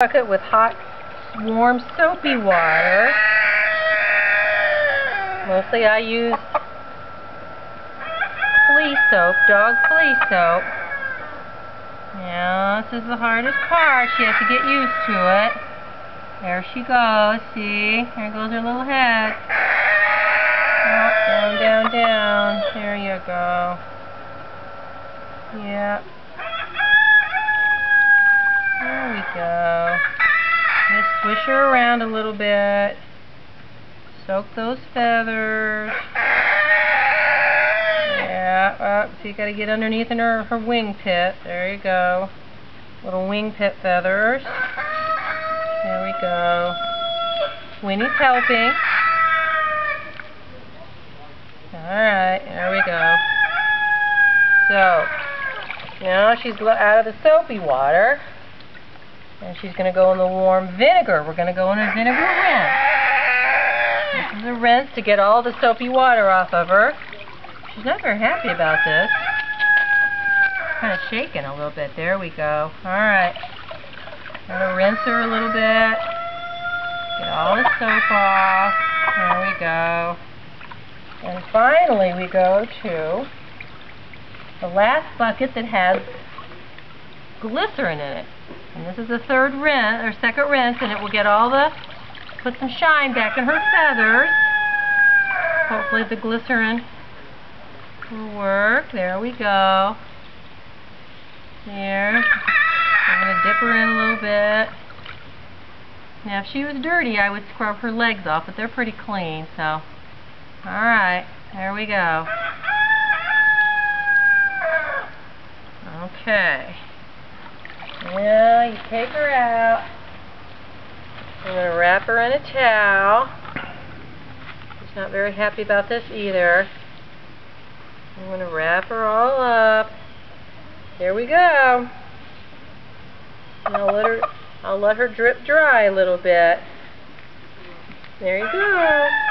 Bucket with hot, warm, soapy water. Mostly I use flea soap, dog flea soap. Now, this is the hardest part. She has to get used to it. There she goes, see? There goes her little head. Oh, down, down, down. There you go. Yep. There we go. Just swish her around a little bit. Soak those feathers. Yeah, so you got to get underneath in her wing pit. There you go. Little wing pit feathers. There we go. Winnie's helping. Alright, there we go. So, now she's out of the soapy water. And she's going to go in the warm vinegar. We're going to go in a vinegar rinse. This is a rinse to get all the soapy water off of her. She's not very happy about this. Kind of shaking a little bit. There we go. Alright. I'm going to rinse her a little bit. Get all the soap off. There we go. And finally we go to the last bucket that has glycerin in it. And this is the third rinse, or second rinse, and it will get all the, put some shine back in her feathers. Hopefully the glycerin will work. There we go. There. I'm going to dip her in a little bit. Now, if she was dirty, I would scrub her legs off, but they're pretty clean, so. Alright, there we go. Okay. Now you take her out. I'm going to wrap her in a towel. She's not very happy about this either. I'm going to wrap her all up. There we go. And I'll let her drip dry a little bit. There you go.